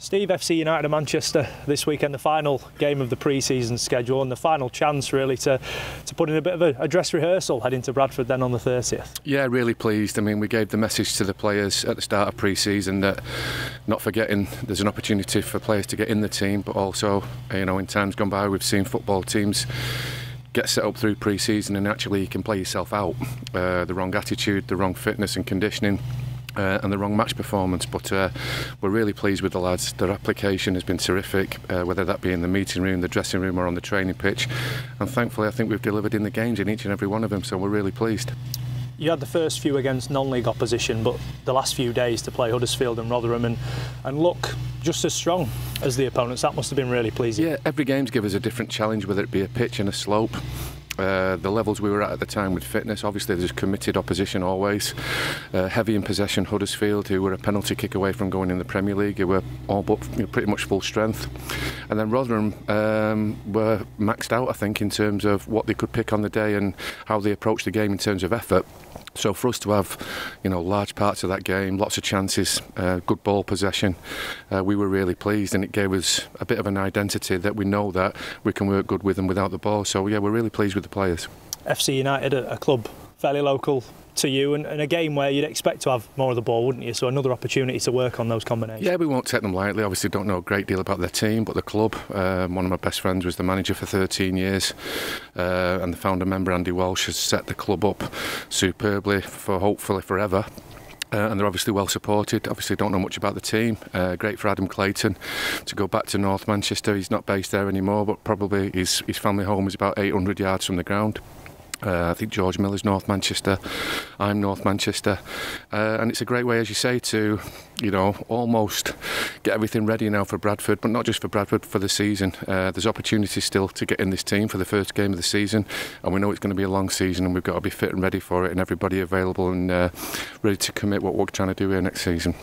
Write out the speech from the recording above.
Steve, FC United of Manchester this weekend, the final game of the pre-season schedule and the final chance really to put in a bit of a dress rehearsal heading to Bradford then on the 30th. Yeah, really pleased. I mean, we gave the message to the players at the start of pre-season that not forgetting there's an opportunity for players to get in the team, but also, you know, in times gone by we've seen football teams get set up through pre-season and actually you can play yourself out. The wrong attitude, the wrong fitness and conditioning. And the wrong match performance, but we're really pleased with the lads. Their application has been terrific, whether that be in the meeting room, the dressing room or on the training pitch, and thankfully I think we've delivered in the games in each and every one of them, so we're really pleased. You had the first few against non-league opposition, but the last few days to play Huddersfield and Rotherham and look just as strong as the opponents. That must have been really pleasing. Yeah, every game's given us a different challenge, whether it be a pitch and a slope. The levels we were at the time with fitness, obviously there's committed opposition always. Heavy in possession Huddersfield, who were a penalty kick away from going in the Premier League, who were all but pretty much full strength. And then Rotherham were maxed out, I think, in terms of what they could pick on the day and how they approached the game in terms of effort. So for us to have, you know, large parts of that game, lots of chances, good ball possession, we were really pleased, and it gave us a bit of an identity that we know that we can work good with and without the ball. So yeah, we're really pleased with the players. FC United, a club fairly local to you, and a game where you'd expect to have more of the ball, wouldn't you? So another opportunity to work on those combinations. Yeah, we won't take them lightly. Obviously don't know a great deal about their team, but the club, one of my best friends was the manager for 13 years and the founder member Andy Walsh has set the club up superbly for hopefully forever. And they're obviously well supported. Obviously don't know much about the team. Great for Adam Clayton to go back to North Manchester. He's not based there anymore, but probably his family home is about 800 yards from the ground. I think George Miller's North Manchester, I'm North Manchester, and it's a great way, as you say, to, you know, almost get everything ready now for Bradford, but not just for Bradford, for the season. There's opportunities still to get in this team for the first game of the season, and we know it's going to be a long season and we've got to be fit and ready for it and everybody available and ready to commit what we're trying to do here next season.